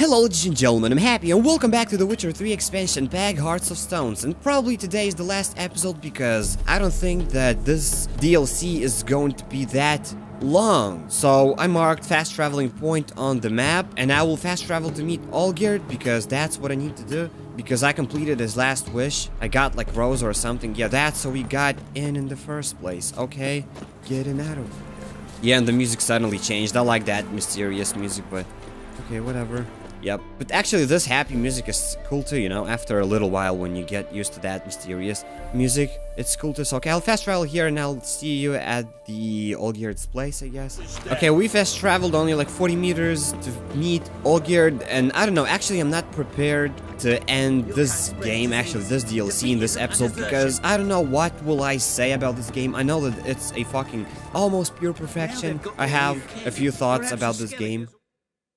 Hello ladies and gentlemen, I'm Happy and welcome back to the Witcher 3 expansion pack Hearts of Stones, and probably today is the last episode because I don't think that this DLC is going to be that long. So I marked fast traveling point on the map and I will fast travel to meet Olgierd because that's what I need to do. Because I completed his last wish. I got like Rose or something. Yeah, that's how we got in the first place. Okay, getting out of here. Yeah, and the music suddenly changed. I like that mysterious music, but okay, whatever. Yep, but actually this happy music is cool too, you know, after a little while when you get used to that mysterious music, it's cool too. So okay, I'll fast travel here and I'll see you at the Olgierd's place, I guess. Okay, we fast traveled only like 40 meters to meet Olgierd, and I don't know, actually I'm not prepared to end this game, actually this DLC in this episode, because I don't know what will I say about this game. I know that it's a fucking almost pure perfection. I have a few thoughts about this game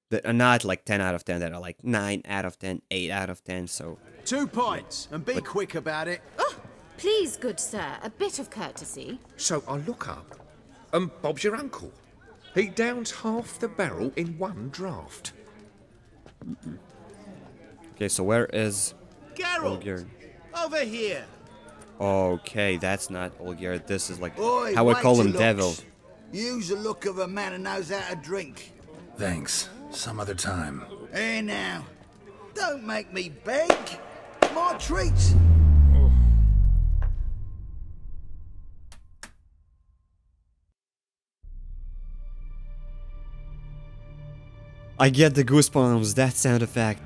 that are not like 10 out of 10, that are like 9 out of 10, 8 out of 10, so... 2 points, and be quick about it. Oh, please, good sir, a bit of courtesy. So I look up, and Bob's your uncle. He downs half the barrel in one draft. Okay, so where is... Geralt! Olgierd? Over here! Okay, that's not Olgierd, this is like... Oi, how I call him, Devil. Use the look of a man who knows how to drink. Thanks. Some other time. Hey now, don't make me beg. My treats. Oh. I get the goosebumps, that sound effect.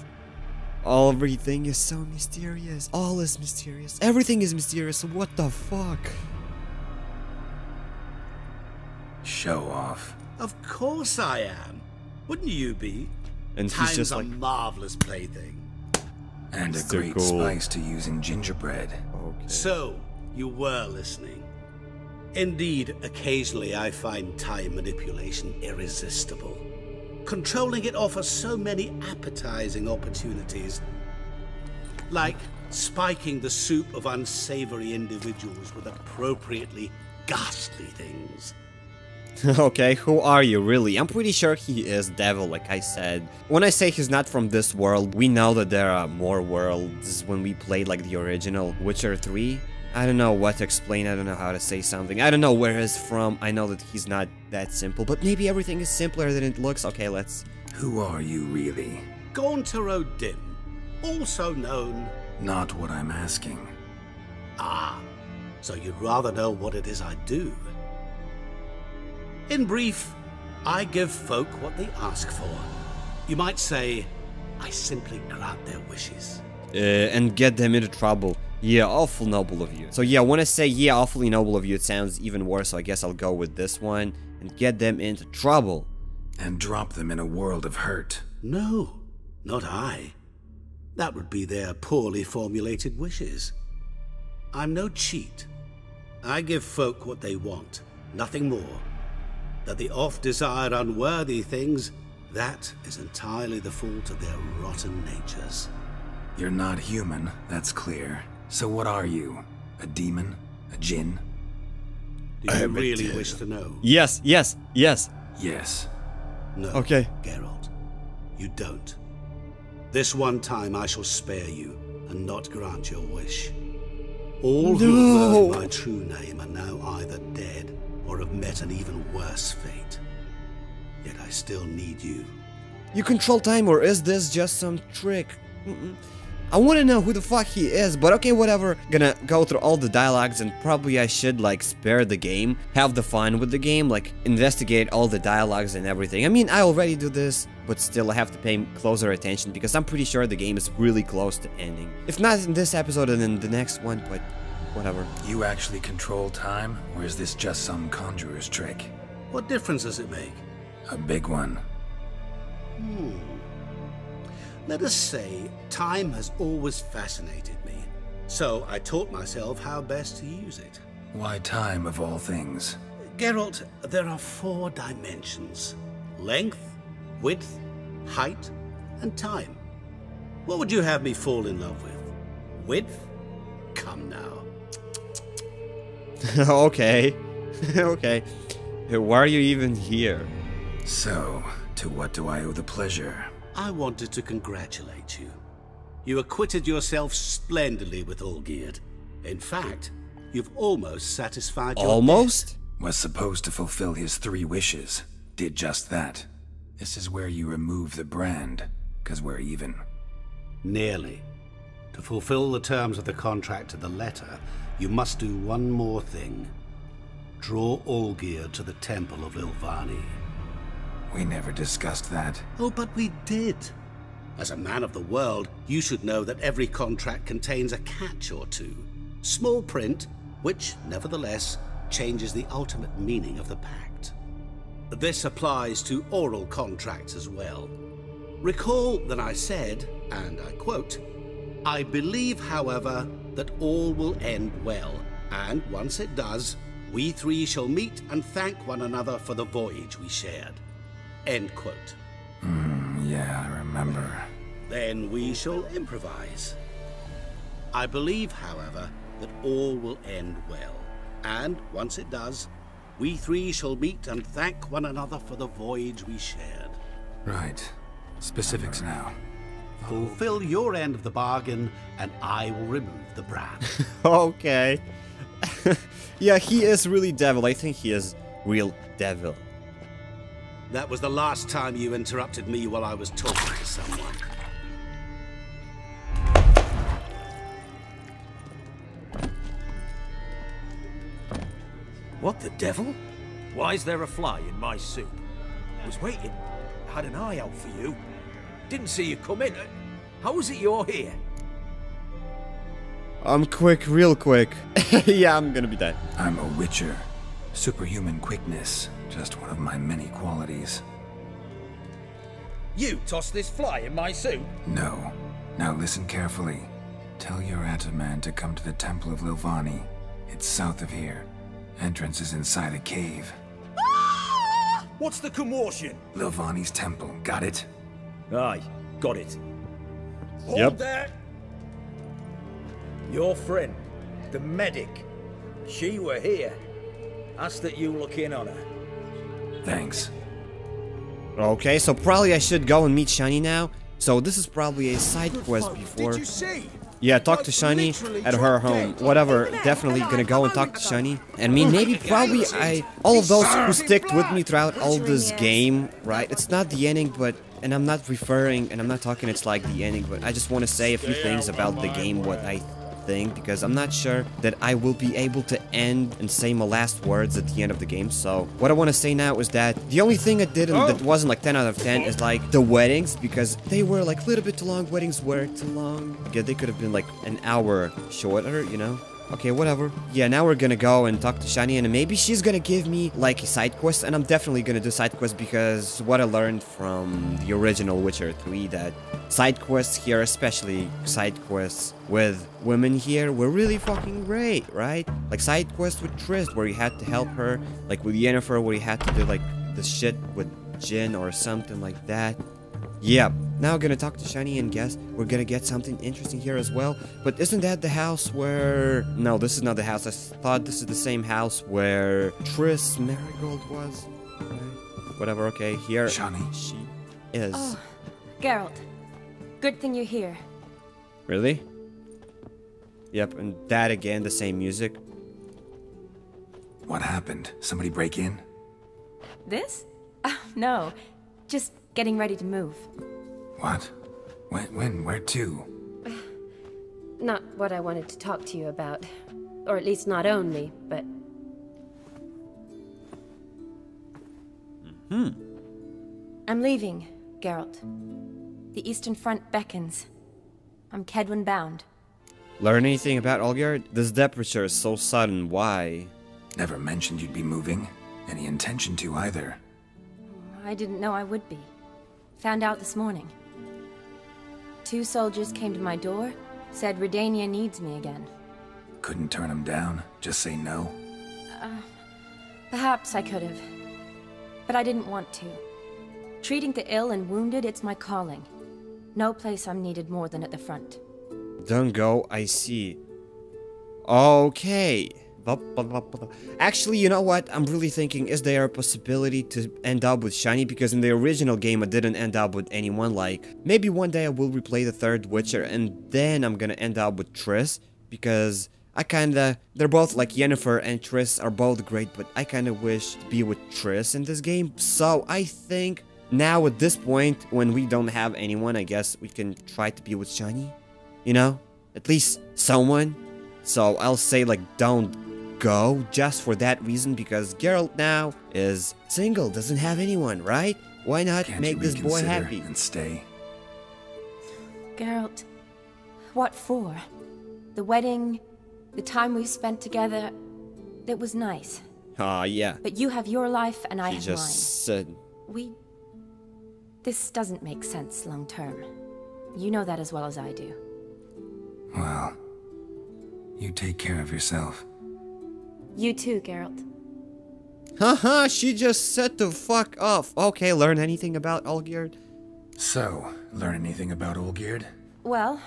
Everything is so mysterious. All is mysterious. Everything is mysterious. What the fuck? Show off. Of course I am. Wouldn't you be? And he's just like a marvelous plaything. And a great spice to use in gingerbread. Okay. So, you were listening. Indeed, occasionally I find time manipulation irresistible. Controlling it offers so many appetizing opportunities. Like spiking the soup of unsavory individuals with appropriately ghastly things. Okay, who are you, really? I'm pretty sure he is Devil, like I said. When I say he's not from this world, we know that there are more worlds when we played, like, the original Witcher 3. I don't know what to explain, I don't know how to say something. I don't know where he's from, I know that he's not that simple, but maybe everything is simpler than it looks. Okay, let's... Who are you, really? Gaunter O'Dimm, also known... Not what I'm asking. Ah, so you'd rather know what it is I do. In brief, I give folk what they ask for. You might say, I simply grant their wishes. And get them into trouble. Yeah, awful noble of you. So yeah, when I say, yeah, awfully noble of you, it sounds even worse, so I guess I'll go with this one. And get them into trouble. And drop them in a world of hurt. No, not I. That would be their poorly formulated wishes. I'm no cheat. I give folk what they want, nothing more. That they oft desire unworthy things, that is entirely the fault of their rotten natures. You're not human, that's clear. So what are you? A demon? A djinn? Do you really wish to know? Yes, yes, yes. Yes. No, okay. Geralt, you don't. This one time I shall spare you and not grant your wish. All who learned my true name are now either dead or have met an even worse fate. Yet I still need you. You control time, or is this just some trick? I want to know who the fuck he is, but okay, whatever. Gonna go through all the dialogues, and probably I should, like, spare the game, have the fun with the game, like, investigate all the dialogues and everything. I mean, I already do this, but still I have to pay closer attention, because I'm pretty sure the game is really close to ending. If not in this episode, then in the next one, but... whatever. You actually control time, or is this just some conjurer's trick? What difference does it make? A big one. Let us say, time has always fascinated me, so I taught myself how best to use it. Why time, of all things? Geralt, there are 4 dimensions. Length, width, height, and time. What would you have me fall in love with? Width? Come now. Okay. Okay. Why are you even here? So, to what do I owe the pleasure? I wanted to congratulate you. You acquitted yourself splendidly with Olgierd. In fact, you've almost satisfied your Almost? Was supposed to fulfill his 3 wishes. Did just that. This is where you remove the brand, 'cause we're even. Nearly. To fulfill the terms of the contract to the letter, you must do one more thing. Draw Olgierd to the Temple of Ilvani. We never discussed that. Oh, but we did. As a man of the world, you should know that every contract contains a catch or two. Small print, which, nevertheless, changes the ultimate meaning of the pact. This applies to oral contracts as well. Recall that I said, and I quote, "I believe, however, that all will end well, and once it does, we 3 shall meet and thank one another for the voyage we shared." End quote. Yeah, I remember. Then we shall improvise. "I believe, however, that all will end well, and once it does, we 3 shall meet and thank one another for the voyage we shared." Right. Specifics now. Fulfill your end of the bargain, and I will remove the brand. Okay. Yeah, he is really devil. I think he is real devil. That was the last time you interrupted me while I was talking to someone. What the devil? Why is there a fly in my soup? I was waiting. Had an eye out for you. Didn't see you come in. How is it you're here? I'm quick, real quick. Yeah, I'm gonna be dead. I'm a witcher. Superhuman quickness. Just one of my many qualities. You tossed this fly in my soup? No. Now listen carefully. Tell your ataman to come to the Temple of Ilvani. It's south of here. Entrance is inside a cave. What's the commotion? Ilvani's temple. Got it? Aye, got it. Hold there! Your friend, the medic, she were here. Asked that you look in on her. Thanks. Okay, so probably I should go and meet Shani now. So this is probably a side quest before. Did you see? Yeah, talk to Shani at her home. Whatever, definitely gonna go and talk to Shani. And me, maybe, probably, all of those who sticked with me throughout all this game, right? It's not the ending, but... And I'm not referring, and I'm not talking it's like the ending, but I just want to say a few things about the game, what I think, because I'm not sure that I will be able to end and say my last words at the end of the game. So what I want to say now is that the only thing I didn't that wasn't like 10 out of 10 is like the weddings, because they were like a little bit too long. Weddings were too long. Yeah, they could have been like an hour shorter, you know? Okay, whatever. Yeah, now we're gonna go and talk to Shani, and maybe she's gonna give me, like, a side quest, and I'm definitely gonna do side quests, because what I learned from the original Witcher 3, that side quests here, especially side quests with women here, were really fucking great, right? Like, side quests with Triss, where you had to help her, like, with Yennefer, where you had to do, like, the shit with Jin or something like that. Yeah, now we're gonna talk to Shani and guess we're gonna get something interesting here as well. But isn't that the house where... No, this is not the house. I thought this is the same house where Triss Merigold was. Whatever, okay, here Shani. She is. Oh, Geralt. Good thing you're here. Really? Yep, and that again, the same music. What happened? Somebody break in? This? Oh, no. Just... getting ready to move. What? When? Where to? Not what I wanted to talk to you about. Or at least not only, but... I'm leaving, Geralt. The Eastern Front beckons. I'm Kedwin bound. Learn anything about Olgierd? This departure is so sudden, why? Never mentioned you'd be moving. Any intention to either. I didn't know I would be. Found out this morning. 2 soldiers came to my door, said Redania needs me again. Couldn't turn them down? Just say no? Perhaps I could have. But I didn't want to. Treating the ill and wounded, it's my calling. No place I'm needed more than at the front. Don't go, I see. Okay. Actually, you know what? I'm really thinking, is there a possibility to end up with Shani? Because in the original game, I didn't end up with anyone. Like, maybe one day I will replay the third Witcher, and then I'm gonna end up with Triss. Because I kinda... They're both, like, Yennefer and Triss are both great, but I kinda wish to be with Triss in this game. So, I think now at this point, when we don't have anyone, I guess we can try to be with Shani. You know? At least someone. So, I'll say, like, don't go just for that reason, because Geralt now is single, doesn't have anyone, right? Why not make this boy happy and stay? Geralt, what for? The wedding, the time we spent together, it was nice. Ah, yeah. But you have your life and I have mine. This doesn't make sense long term. You know that as well as I do. Well, you take care of yourself. You too, Geralt. Haha, she just said to fuck off. Okay, learn anything about Olgierd? So, learn anything about Olgierd? Well,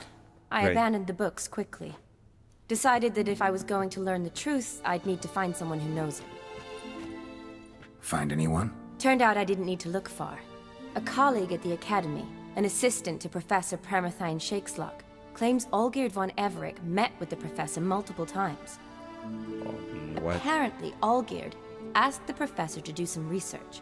I abandoned the books quickly. Decided that if I was going to learn the truth, I'd need to find someone who knows it. Find anyone? Turned out I didn't need to look far. A colleague at the academy, an assistant to Professor Shakeslock, claims Olgierd von Everec met with the professor multiple times. What? Apparently, Olgierd asked the professor to do some research.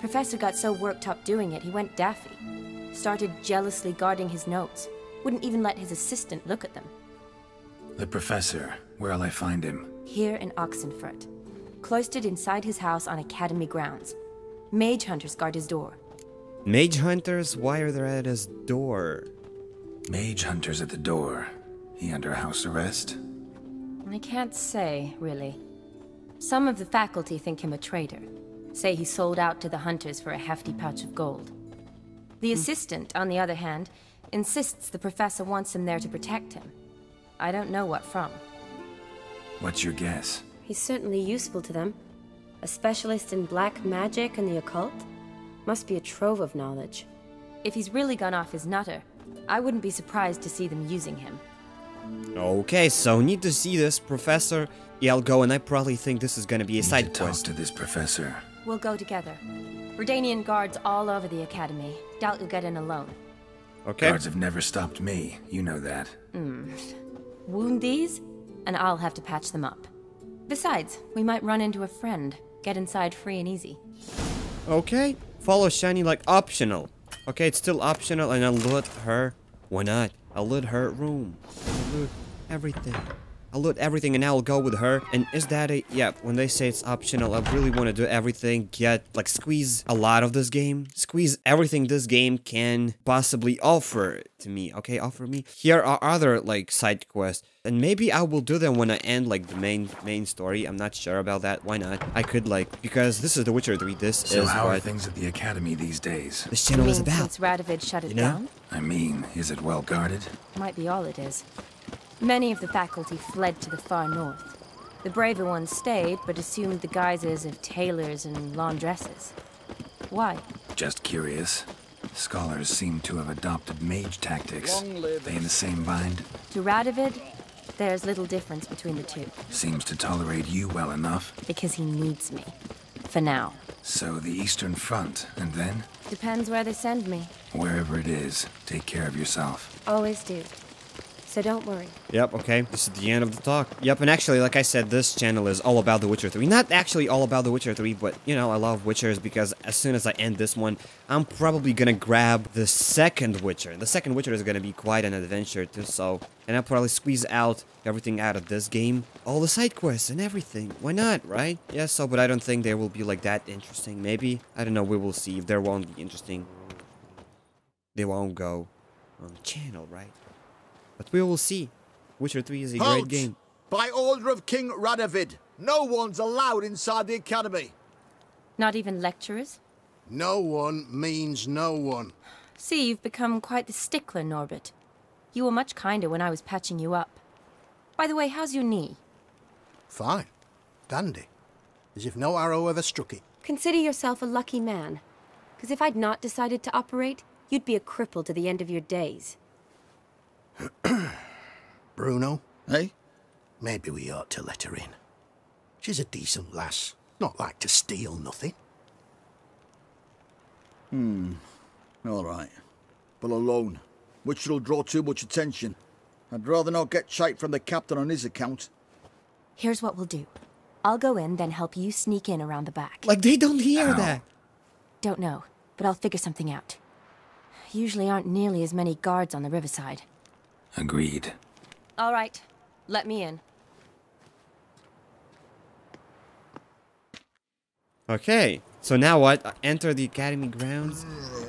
Professor got so worked up doing it, he went daffy. Started jealously guarding his notes. Wouldn't even let his assistant look at them. The professor, where'll I find him? Here in Oxenfurt. Cloistered inside his house on academy grounds. Mage hunters guard his door. Mage hunters? Why are they at his door? Mage hunters at the door. He under house arrest? I can't say, really. Some of the faculty think him a traitor. Say he sold out to the hunters for a hefty pouch of gold. The assistant, on the other hand, insists the professor wants him there to protect him. I don't know what from. What's your guess? He's certainly useful to them. A specialist in black magic and the occult? Must be a trove of knowledge. If he's really gone off his nutter, I wouldn't be surprised to see them using him. Okay, so need to see this professor. Yeah, I'll go, and I probably think this is gonna be a side quest. Talk to this professor. We'll go together. Redanian guards all over the academy. Doubt you'll get in alone. Okay. Guards have never stopped me. You know that. Wound these, and I'll have to patch them up. Besides, we might run into a friend. Get inside free and easy. Okay. Follow Shani, like, optional. Okay, it's still optional, and I'll loot her. Why not? I'll loot her room. I'll loot everything. I'll loot everything, and I'll go with her. And is that a... Yeah, when they say it's optional, I really want to do everything. Get, like, squeeze a lot of this game. Squeeze everything this game can possibly offer to me. Okay, offer me. Here are other, like, side quests. And maybe I will do them when I end, like, the main story. I'm not sure about that. Why not? I could, like... Because this is The Witcher 3. This is... So how are things at the academy these days? This channel is about... Since Radovid shut it down? I mean, is it well guarded? Might be all it is. Many of the faculty fled to the far north. The braver ones stayed, but assumed the guises of tailors and laundresses. Why? Just curious. Scholars seem to have adopted mage tactics. They in the same bind? To Radovid, there's little difference between the two. Seems to tolerate you well enough. Because he needs me. For now. So the Eastern Front, and then? Depends where they send me. Wherever it is, take care of yourself. Always do. So don't worry. Yep, okay. This is the end of the talk. Yep, and actually, like I said, this channel is all about The Witcher 3. Not actually all about The Witcher 3, but, you know, I love Witchers because as soon as I end this one, I'm probably gonna grab the second Witcher. The second Witcher is gonna be quite an adventure, too, so... And I'll probably squeeze out everything out of this game. All the side quests and everything. Why not, right? Yeah, so, but I don't think they will be, like, that interesting. Maybe. I don't know, we will see. If they won't be interesting, they won't go on the channel, right? But we will see. Witcher 3 is a great game. By order of King Radovid, no one's allowed inside the academy. Not even lecturers? No one means no one. See, you've become quite the stickler, Norbert. You were much kinder when I was patching you up. By the way, how's your knee? Fine. Dandy. As if no arrow ever struck it. Consider yourself a lucky man. Because if I'd not decided to operate, you'd be a cripple to the end of your days. Bruno? Hey? Maybe we ought to let her in. She's a decent lass. Not like to steal nothing. All right. But alone. Witcher'll draw too much attention. I'd rather not get shite from the captain on his account. Here's what we'll do. I'll go in, then help you sneak in around the back. Like they don't hear that. Don't know, but I'll figure something out. Usually aren't nearly as many guards on the riverside. Agreed. All right. Let me in. Okay. So now what? Enter the academy grounds.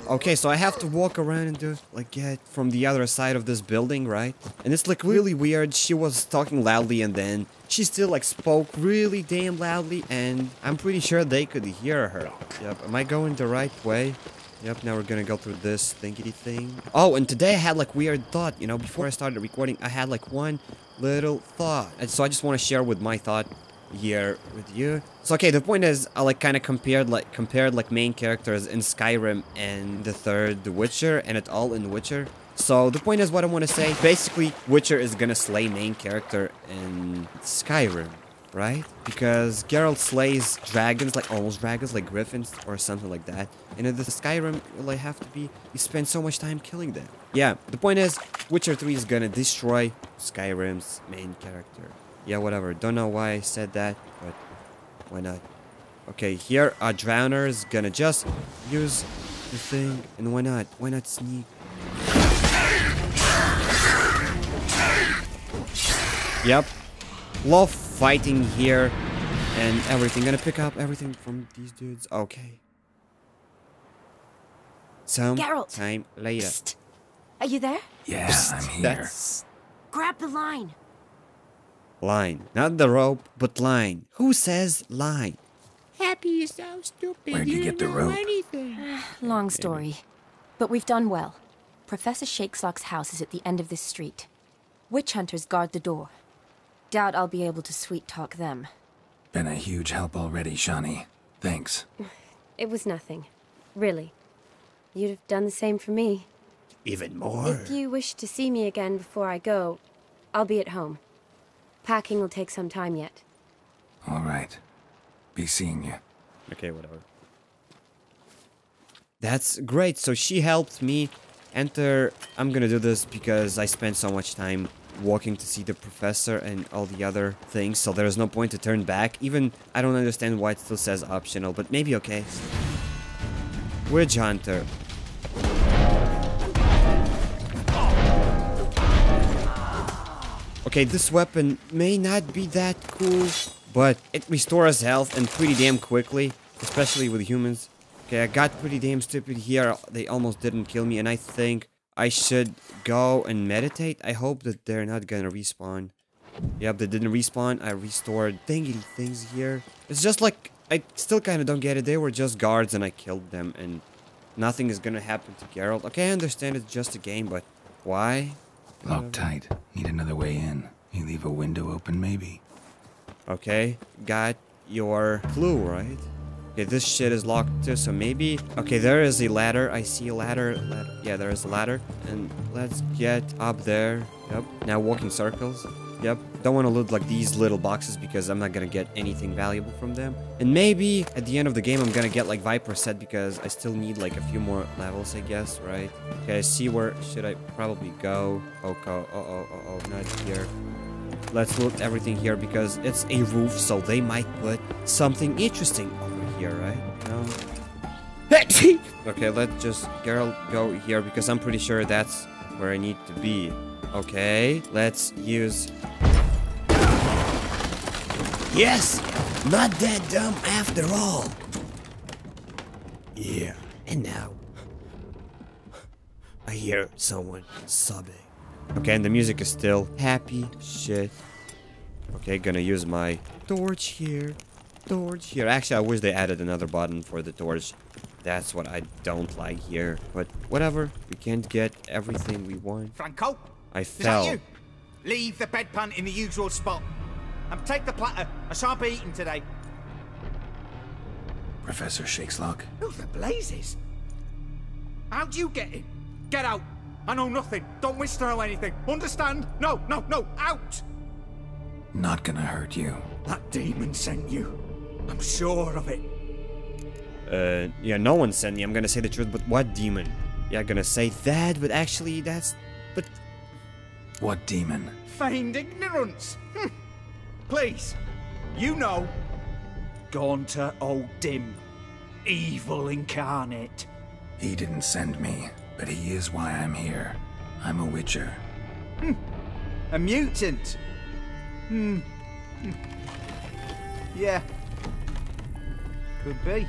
Okay, so I have to walk around and do, like, get from the other side of this building, right? And it's, like, really weird. She was talking loudly and then she still, like, spoke really damn loudly and I'm pretty sure they could hear her. Yep, am I going the right way? Yep, now we're gonna go through this thinkity thing. Oh, and today I had, like, weird thought, you know, before I started recording, I had, like, one little thought. And so I just want to share with my thought here with you. So okay, the point is I like kind of compared main characters in Skyrim and the third The Witcher and it all in Witcher. So the point is what I want to say, basically Witcher is gonna slay main character in Skyrim, right? Because Geralt slays dragons, like almost dragons, like griffins or something like that. And in the Skyrim, like you spend so much time killing them. Yeah, the point is Witcher 3 is gonna destroy Skyrim's main character. Yeah, whatever. Don't know why I said that, but why not? Okay, here our drowner is gonna just use the thing, and why not? Why not sneak? Yep. Love fighting here and everything. Gonna pick up everything from these dudes. Okay. Some time later. Psst. Are you there? Yeah, psst, I'm here. That's... Grab the line. Line. Not the rope, but line. Who says line? Happy is so stupid. Where'd you get the rope? Long story. But we've done well. Professor Shakeslock's house is at the end of this street. Witch hunters guard the door. Doubt I'll be able to sweet talk them. Been a huge help already, Shani. Thanks. It was nothing. Really. You'd have done the same for me. Even more. If you wish to see me again before I go, I'll be at home. Packing will take some time yet. All right. Be seeing you. Okay, whatever. That's great. So she helped me enter. I'm gonna do this because I spent so much time walking to see the professor and all the other things. So there's no point to turn back. Even I don't understand why it still says optional, but maybe okay. Witch hunter. Okay, this weapon may not be that cool, but it restores health and pretty damn quickly, especially with humans. Okay, I got pretty damn stupid here. They almost didn't kill me, and I think I should go and meditate. I hope that they're not gonna respawn. Yep, they didn't respawn. I restored dingity things here. It's just like, I still kind of don't get it. They were just guards, and I killed them, and nothing is gonna happen to Geralt. Okay, I understand it's just a game, but why? Locked tight. Need another way in. You leave a window open, maybe. Okay, got your clue, right? Okay, this shit is locked too, so maybe... Okay, there is a ladder. I see a ladder. Yeah, there is a ladder. And let's get up there. Yep. Now walk in circles. Yep. Don't want to loot like these little boxes because I'm not going to get anything valuable from them. And maybe at the end of the game I'm going to get like Viper set because I still need like a few more levels, I guess, right? Okay, I see where should I probably go. Okay, not here. Let's loot everything here because it's a roof, so they might put something interesting over here, right? No. Okay, let's just, Geralt, go here because I'm pretty sure that's where I need to be. Okay, let's use... Yes! Not that dumb after all! Yeah, and now... I hear someone sobbing. Okay, and the music is still happy shit. Okay, gonna use my torch here. Torch here. Actually, I wish they added another button for the torch. That's what I don't like here. But whatever, we can't get everything we want. Franco? I fell. Is that you? Leave the bedpan in the usual spot. And take the platter. I shan't be eating today. Professor Shakeslock. Who the blazes? How'd you get in? Get out. I know nothing. Don't wish to know anything. Understand? No, no, no. Out. Not gonna hurt you. That demon sent you. I'm sure of it. Yeah, no one sent me. I'm gonna say the truth, but what demon? Yeah, I'm gonna say that, but actually that's... But... What demon? Feigned ignorance. Please. You know. Gaunter O'Dimm. Evil incarnate. He didn't send me, but he is why I'm here. I'm a witcher. A mutant. Yeah. Could be.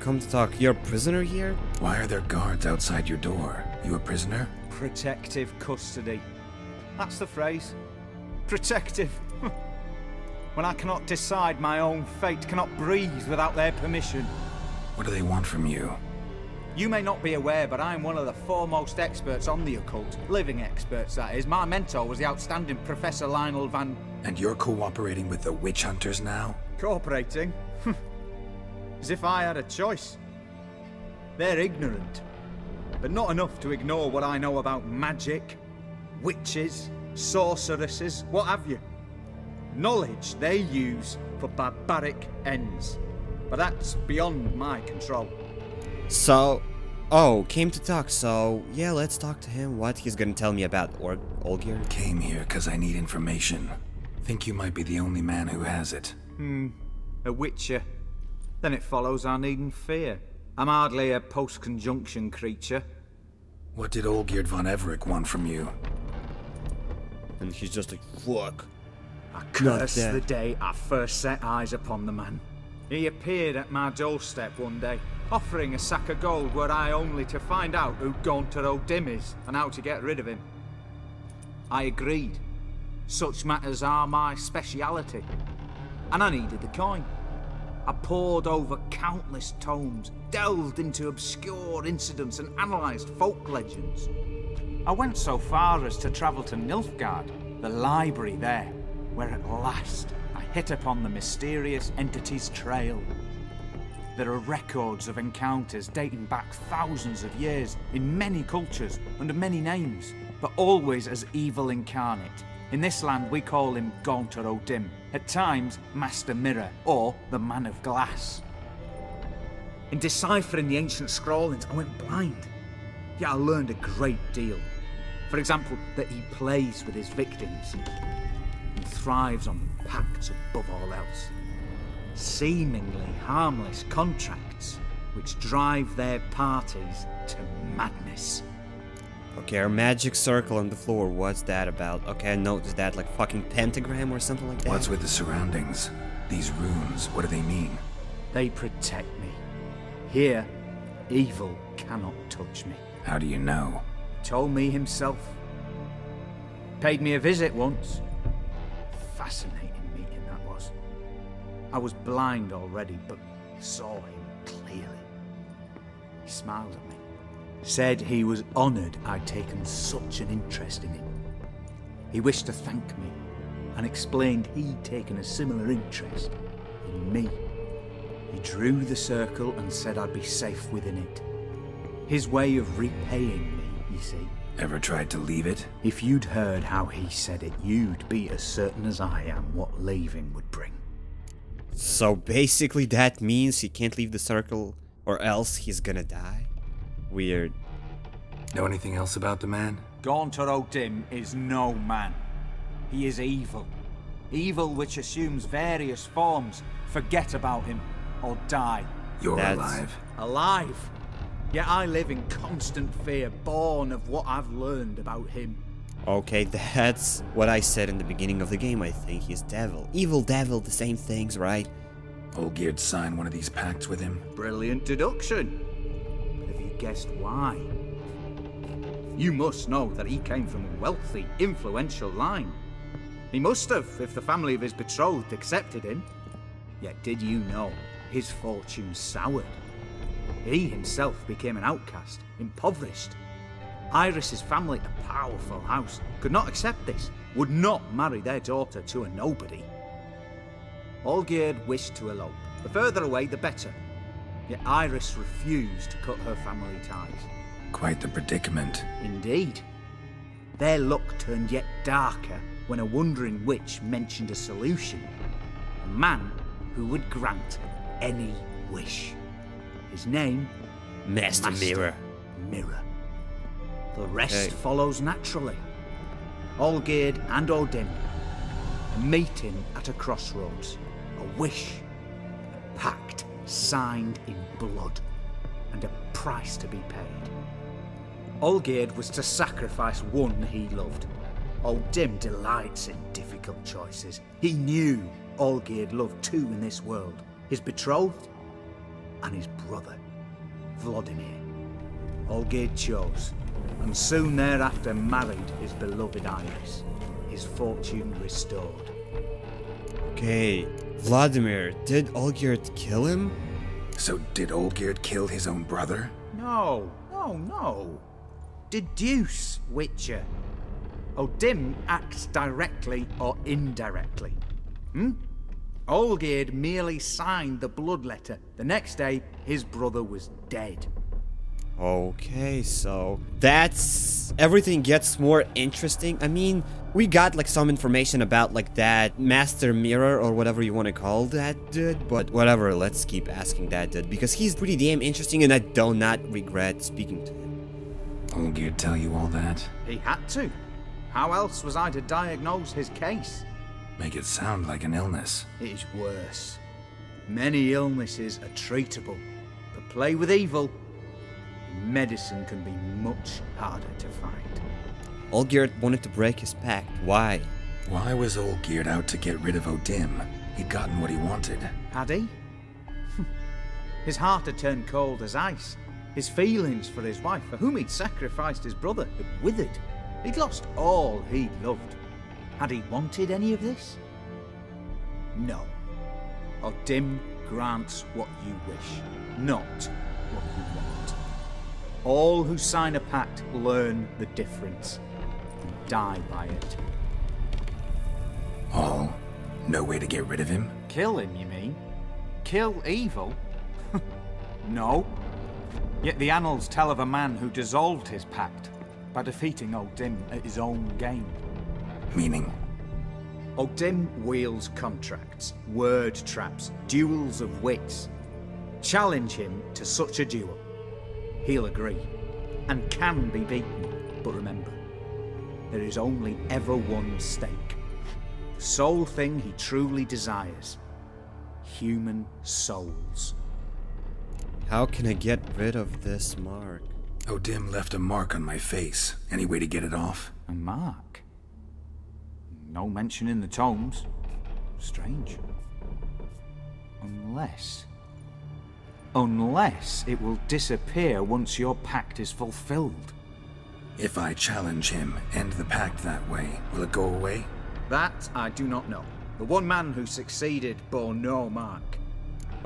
Come to talk. You're a prisoner here? Why are there guards outside your door? You a prisoner? Protective custody. That's the phrase. Protective. When I cannot decide my own fate, cannot breathe without their permission. What do they want from you? You may not be aware, but I am one of the foremost experts on the occult. Living experts, that is. My mentor was the outstanding Professor Lionel Van... And you're cooperating with the witch hunters now? Cooperating? As if I had a choice. They're ignorant. But not enough to ignore what I know about magic, witches, sorceresses, what have you. Knowledge they use for barbaric ends. But that's beyond my control. So, came to talk, so yeah, let's talk to him. What he's gonna tell me about Olgierd? Came here because I need information. Think you might be the only man who has it. A witcher. Then it follows I needn't fear. I'm hardly a post-conjunction creature. What did Olgierd von Everec want from you? And he's just like, fuck. I cursed the day I first set eyes upon the man. He appeared at my doorstep one day, offering a sack of gold were I only to find out who Gaunter O'Dimm is and how to get rid of him. I agreed. Such matters are my speciality. And I needed the coin. I pored over countless tomes, delved into obscure incidents and analysed folk legends. I went so far as to travel to Nilfgaard, the library there, where at last I hit upon the mysterious entity's trail. There are records of encounters dating back thousands of years in many cultures, under many names, but always as evil incarnate. In this land we call him Gaunter O'Dimm, at times Master Mirror, or the Man of Glass. In deciphering the ancient scrawlings I went blind, yet I learned a great deal. For example, that he plays with his victims, and thrives on pacts above all else. Seemingly harmless contracts which drive their parties to madness. Okay, our magic circle on the floor, what's that about? Okay, I noticed that, like fucking pentagram or something like that. What's with the surroundings? These runes, what do they mean? They protect me. Here, evil cannot touch me. How do you know? Told me himself. Paid me a visit once. Fascinating. I was blind already, but saw him clearly. He smiled at me, said he was honoured I'd taken such an interest in him. He wished to thank me, and explained he'd taken a similar interest in me. He drew the circle and said I'd be safe within it. His way of repaying me, you see. Ever tried to leave it? If you'd heard how he said it, you'd be as certain as I am what leaving would bring. So basically that means he can't leave the circle or else he's gonna die? Weird. Know anything else about the man? Gaunter O'Dimm is no man. He is evil. Evil which assumes various forms. Forget about him or die. That's alive. Alive? Yet I live in constant fear, born of what I've learned about him. Okay, that's what I said in the beginning of the game, I think. He's devil. Evil devil, the same things, right? Olgierd signed one of these pacts with him. Brilliant deduction. But have you guessed why? You must know that he came from a wealthy, influential line. He must have, if the family of his betrothed accepted him. Yet did you know his fortune soured? He himself became an outcast, impoverished. Iris's family, a powerful house, could not accept this, would not marry their daughter to a nobody. Olgierd wished to elope. The further away, the better. Yet Iris refused to cut her family ties. Quite the predicament. Indeed. Their luck turned yet darker when a wandering witch mentioned a solution. A man who would grant any wish. His name? Master Mirror. The rest follows naturally. Olgierd and O'Dimm. A meeting at a crossroads. A wish. A pact signed in blood. And a price to be paid. Olgierd was to sacrifice one he loved. O'Dimm delights in difficult choices. He knew Olgierd loved two in this world. His betrothed and his brother, Vladimir. Olgierd chose, and soon thereafter married his beloved Iris. His fortune restored. Okay, Vladimir, did Olgierd kill him? So did Olgierd kill his own brother? No. Deduce, Witcher. O'Dimm acts directly or indirectly. Olgierd merely signed the blood letter. The next day, his brother was dead. Okay, so that's... everything gets more interesting. I mean, we got like some information about like that Master Mirror or whatever you want to call that dude, but whatever, let's keep asking that dude because he's pretty damn interesting and I do not regret speaking to him. Olgierd tell you all that? He had to. How else was I to diagnose his case? Make it sound like an illness. It is worse. Many illnesses are treatable, but play with evil, medicine can be much harder to find. Olgierd wanted to break his pact. Why? Why was Olgierd out to get rid of O'Dimm? He'd gotten what he wanted. Had he? His heart had turned cold as ice. His feelings for his wife, for whom he'd sacrificed his brother, had withered. He'd lost all he loved. Had he wanted any of this? No. O'Dimm grants what you wish, not what you want. All who sign a pact learn the difference and die by it. All? No way to get rid of him? Kill him, you mean? Kill evil? No. Yet the annals tell of a man who dissolved his pact by defeating O'Dimm at his own game. Meaning? O'Dimm wields contracts, word traps, duels of wits. Challenge him to such a duel. He'll agree, and can be beaten, but remember, there is only ever one stake. The sole thing he truly desires. Human souls. How can I get rid of this mark? O'Dimm left a mark on my face. Any way to get it off? A mark? No mention in the tomes. Strange. Unless it will disappear once your pact is fulfilled. If I challenge him, end the pact that way, will it go away? That I do not know. The one man who succeeded bore no mark.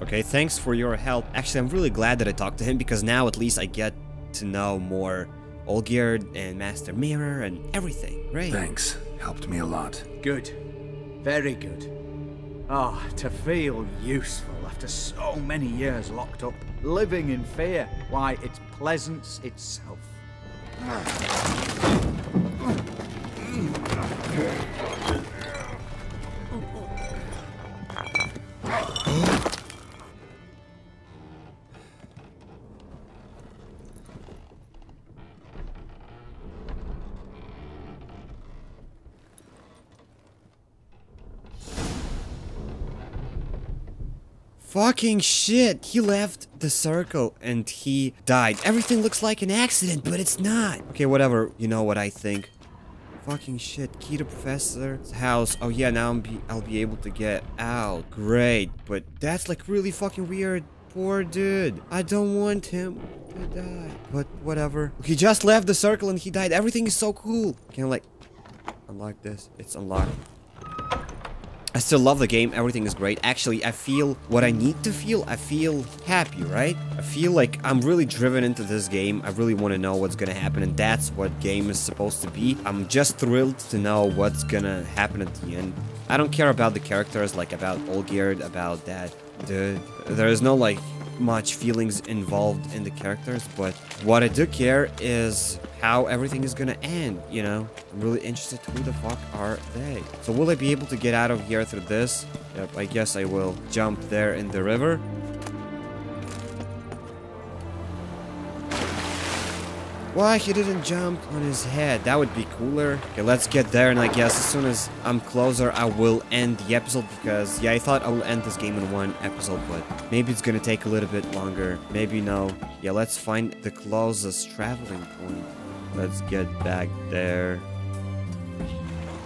Okay, thanks for your help. Actually, I'm really glad that I talked to him because now at least I get to know more Olgierd and Master Mirror and everything, right? Thanks. Helped me a lot. Good. Very good. Ah, to feel useful after so many years locked up, living in fear. Why, it's pleasance itself. Fucking shit, he left the circle and he died. Everything looks like an accident, but it's not. Okay, whatever, you know what I think. Fucking shit, key to Professor's house. Oh yeah, now I'll be able to get out. Great, but that's like really fucking weird. Poor dude. I don't want him to die, but whatever. He just left the circle and he died. Everything is so cool. Can I like unlock this? It's unlocked. I still love the game, everything is great. Actually, I feel what I need to feel. I feel happy, right? I feel like I'm really driven into this game. I really want to know what's gonna happen, and that's what game is supposed to be. I'm just thrilled to know what's gonna happen at the end. I don't care about the characters, like about Olgierd, about that dude. There is no like much feelings involved in the characters, but what I do care is how everything is gonna end, you know? I'm really interested who the fuck are they. So will I be able to get out of here through this? Yep, I guess I will jump there in the river. Why he didn't jump on his head? That would be cooler. Okay, let's get there, and I guess as soon as I'm closer, I will end the episode because, yeah, I thought I will end this game in one episode, but maybe it's gonna take a little bit longer. Maybe no. Yeah, let's find the closest traveling point. Let's get back there.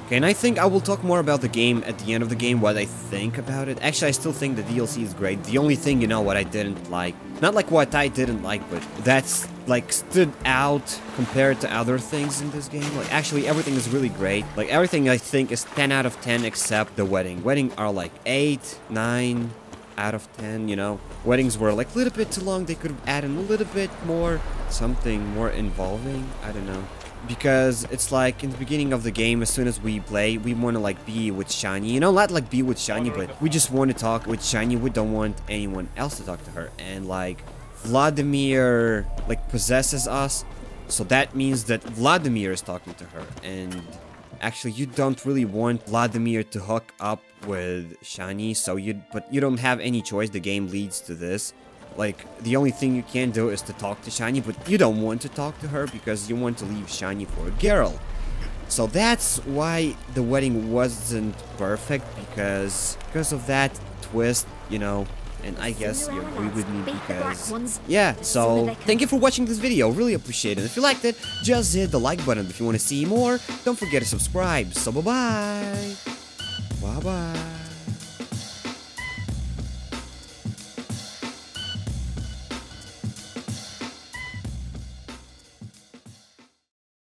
Okay, and I think I will talk more about the game at the end of the game, what I think about it. Actually, I still think the DLC is great. The only thing, you know, what I didn't like. Not like what I didn't like, but that's, like, stood out compared to other things in this game. Like, actually, everything is really great. Like, everything, I think, is 10 out of 10 except the wedding. Wedding are, like, 8, 9 out of 10, you know. Weddings were, like, a little bit too long. They could add in a little bit more, something more involving. I don't know. Because it's like in the beginning of the game, as soon as we play, we want to like be with Shani, you know, not like be with Shani, but we just want to talk with Shani. We don't want anyone else to talk to her. And like Vladimir like possesses us, so that means that Vladimir is talking to her. And actually, you don't really want Vladimir to hook up with Shani, so you don't have any choice. The game leads to this. Like, the only thing you can do is to talk to Shani, but you don't want to talk to her because you want to leave Shani for Geralt. So that's why the wedding wasn't perfect, because of that twist, you know. And I guess you agree with me because, yeah, so thank you for watching this video, really appreciate it. If you liked it, just hit the like button. If you want to see more, don't forget to subscribe. So bye-bye. Bye-bye.